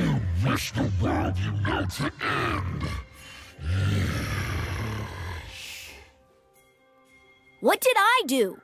You wish the world you know to end. Yes. What did I do?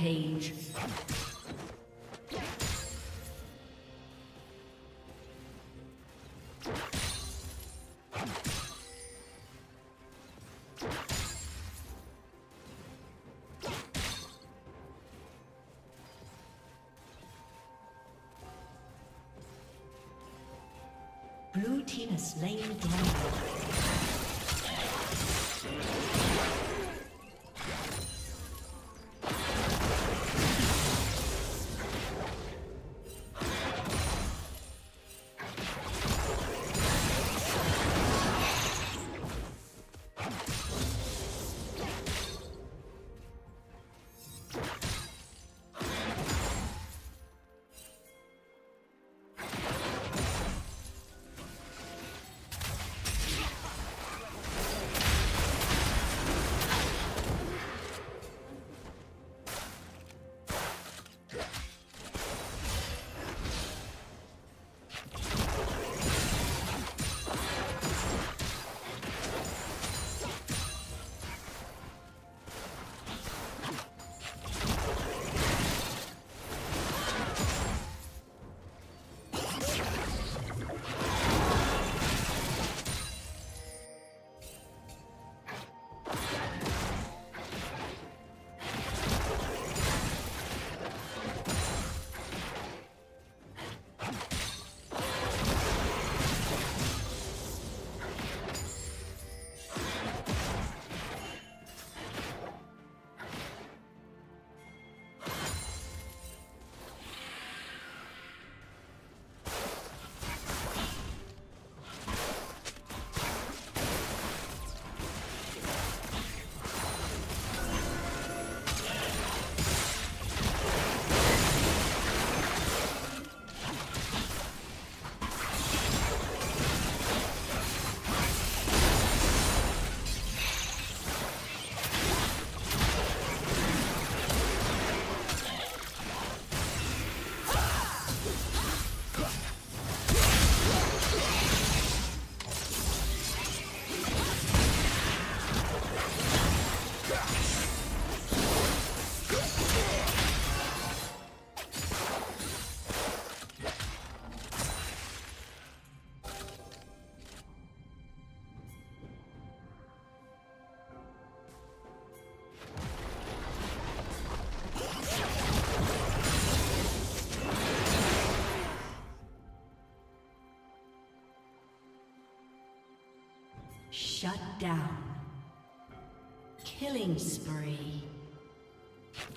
page. Blue team has slain the dragon. Shut down. Killing spree.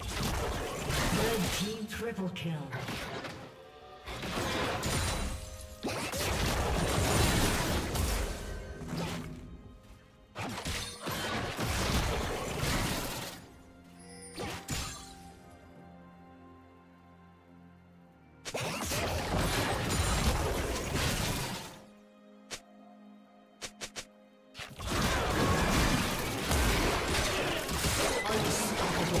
Red team triple kill. Unstoppable.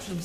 Team's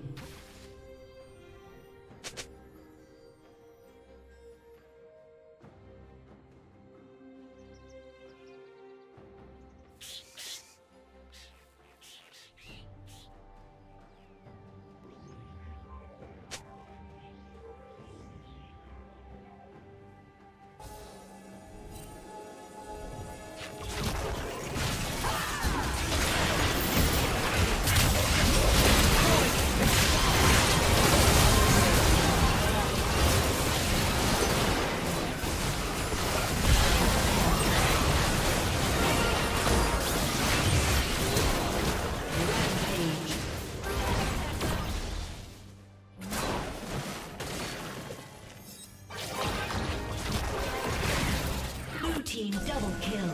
Double kill.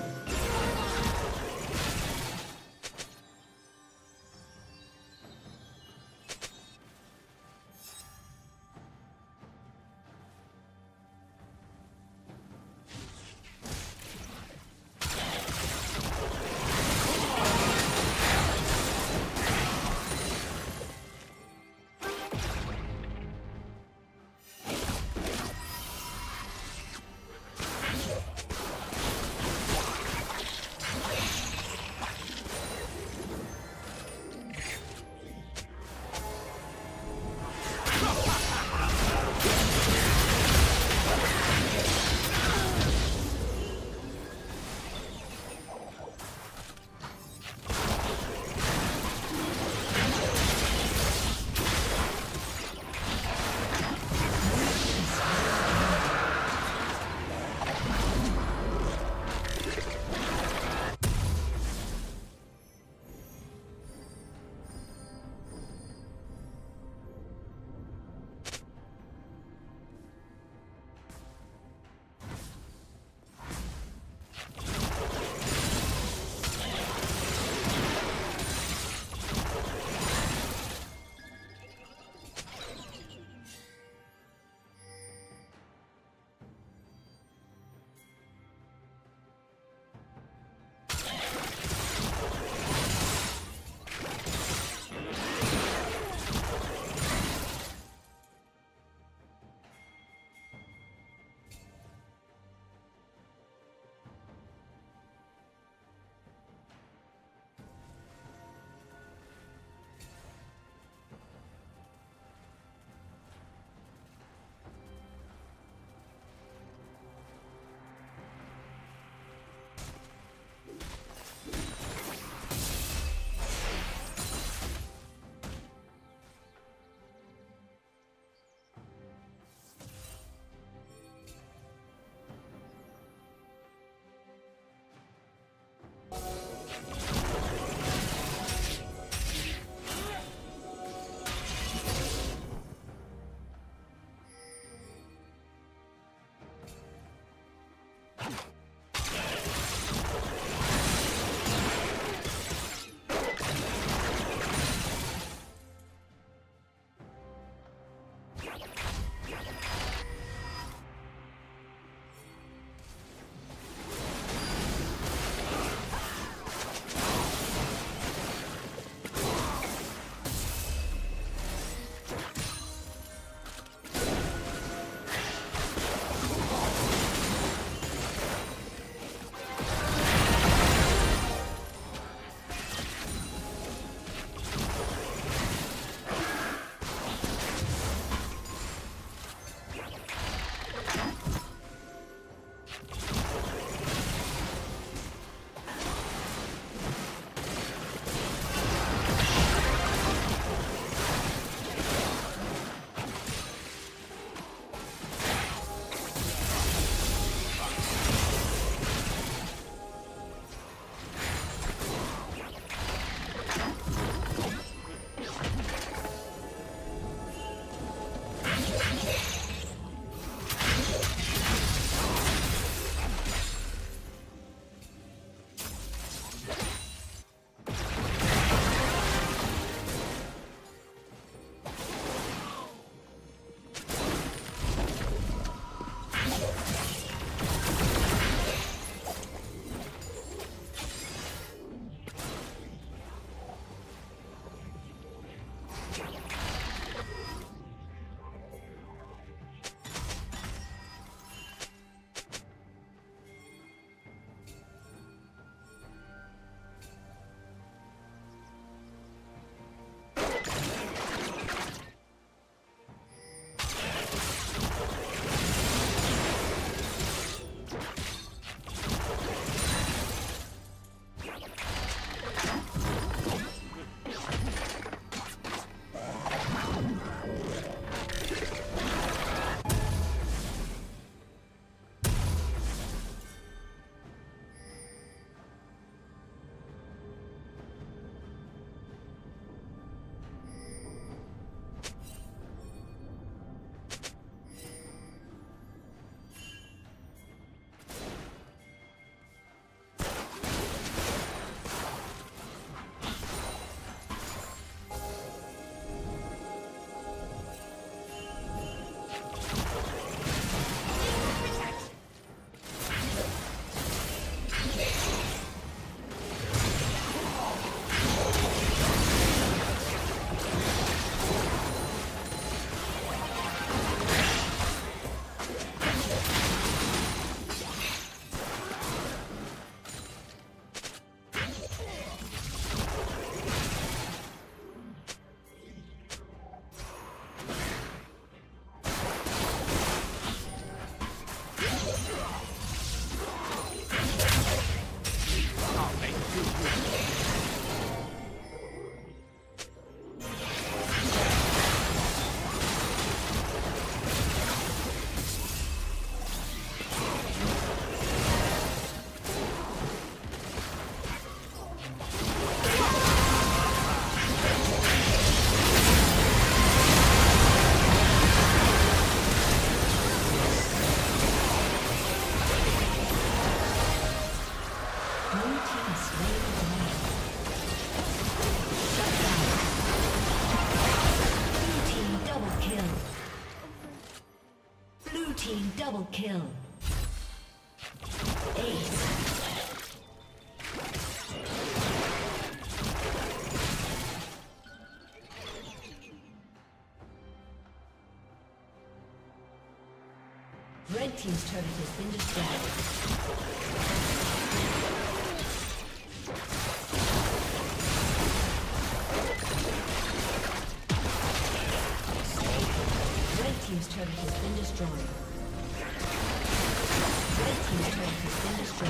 team double kill. Ace. Red team's turret has been destroyed. Team's turret has been destroyed. Red team's turret has been destroyed. Red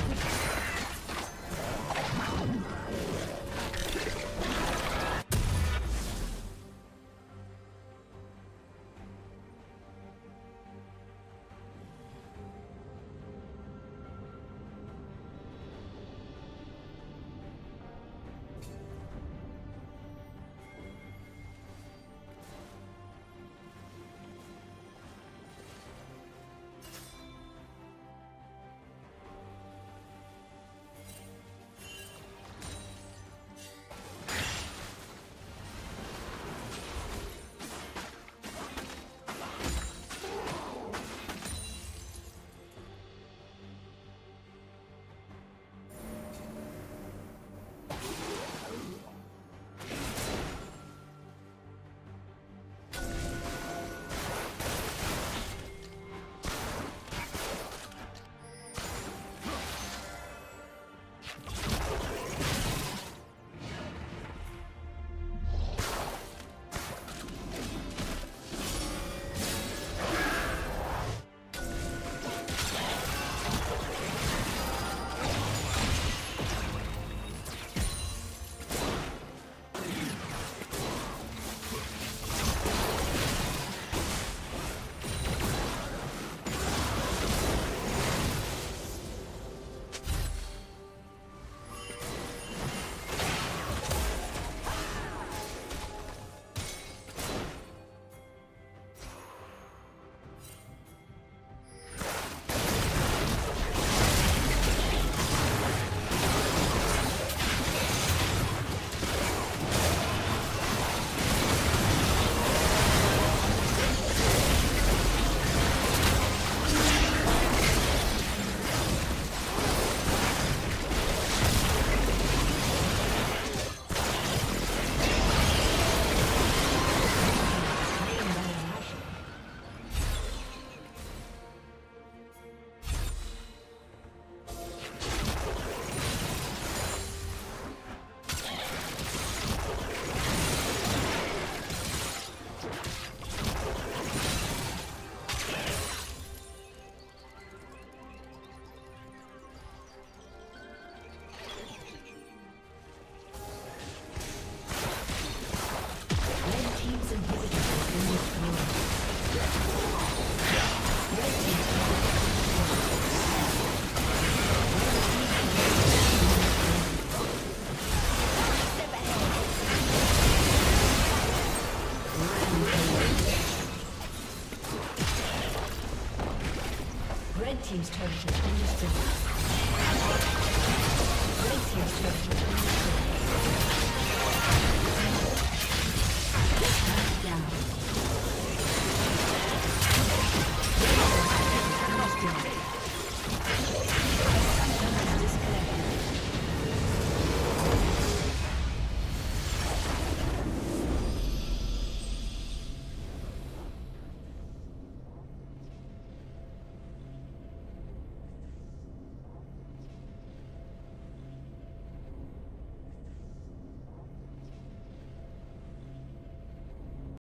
team's turret has been destroyed.